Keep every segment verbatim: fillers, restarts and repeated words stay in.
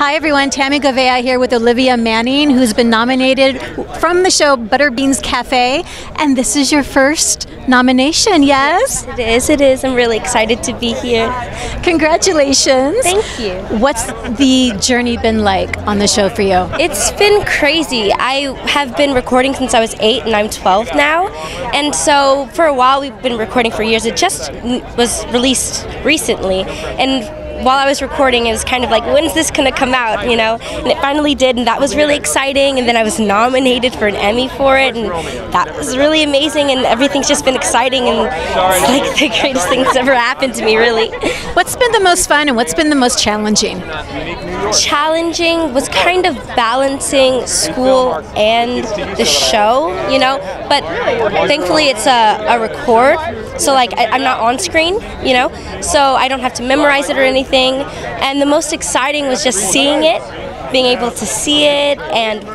Hi everyone, Tami Goveia here with Olivia Manning, who's been nominated from the show Butterbeans Cafe, and this is your first nomination, yes? Yes, it is, it is. I'm really excited to be here. Congratulations. Thank you. What's the journey been like on the show for you? It's been crazy. I have been recording since I was eight and I'm twelve now, and so for a while we've been recording for years. It just was released recently, and while I was recording, it was kind of like, when's this gonna come out, you know? And it finally did, and that was really exciting, and then I was nominated for an Emmy for it, and that was really amazing, and everything's just been exciting, and it's like the greatest thing that's ever happened to me, really. What's been the most fun, and what's been the most challenging? Challenging was kind of balancing school and the show, you know? But thankfully, it's a, a record, so like, I, I'm not on screen, you know? So I don't have to memorize it or anything. Thing. And the most exciting was just seeing it, being able to see it and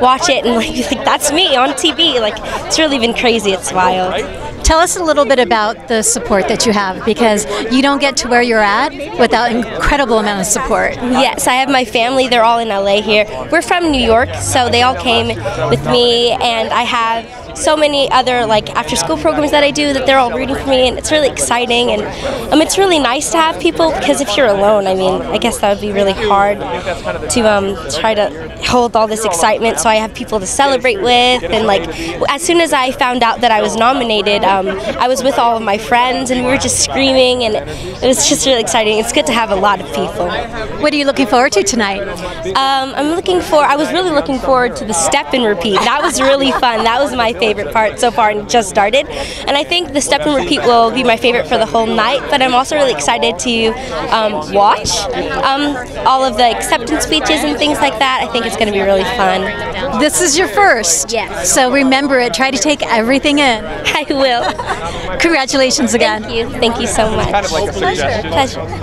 watch it and like, like that's me on T V. Like, it's really been crazy, it's wild. Tell us a little bit about the support that you have, because you don't get to where you're at without incredible amount of support. Yes, I have my family, they're all in L A here. We're from New York, so they all came with me, and I have so many other like after school programs that I do that they're all rooting for me, and it's really exciting, and um, it's really nice to have people, because if you're alone, I mean, I guess that would be really hard to um, try to hold all this excitement, so I have people to celebrate with, and like as soon as I found out that I was nominated, um, I was with all of my friends and we were just screaming, and it was just really exciting. It's good to have a lot of people. What are you looking forward to tonight? Um, I'm looking for, I was really looking forward to the step and repeat. That was really fun. That was my favorite. favorite part so far, and just started, and I think the step and repeat will be my favorite for the whole night, but I'm also really excited to um, watch um, all of the acceptance speeches and things like that. I think it's going to be really fun. This is your first. Yes. So remember it. Try to take everything in. I will. Congratulations again. Thank you. Thank you so much. It's kind of like a pleasure. Pleasure.